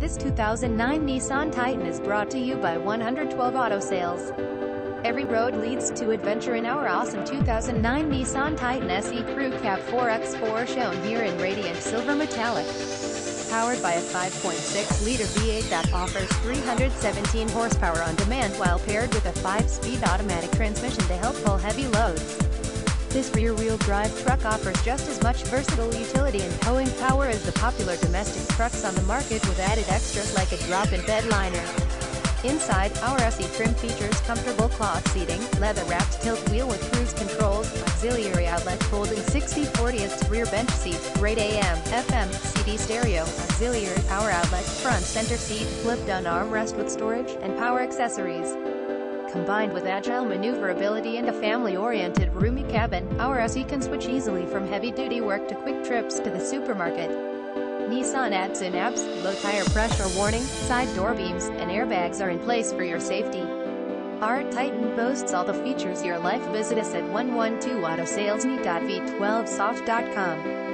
This 2009 Nissan Titan is brought to you by 112 Auto Sales. Every road leads to adventure in our awesome 2009 Nissan Titan SE Crew Cab 4x4, shown here in radiant silver metallic. Powered by a 5.6-liter V8 that offers 317 horsepower on demand while paired with a 5-speed automatic transmission to help pull heavy loads. This rear-wheel drive truck offers just as much versatile utility and towing power as the popular domestic trucks on the market, with added extras like a drop-in bed liner. Inside, our SE trim features comfortable cloth seating, leather-wrapped tilt wheel with cruise controls, auxiliary outlet, folding 60/40 rear bench seat, great AM, FM, CD stereo, auxiliary power outlet, front center seat, flip-down armrest with storage, and power accessories. Combined with agile maneuverability and a family-oriented roomy cabin, our SE can switch easily from heavy-duty work to quick trips to the supermarket. Nissan adds in apps, low tire pressure warning, side door beams, and airbags are in place for your safety. Our Titan boasts all the features your life. Visit us at 112autosalesny.v12soft.com.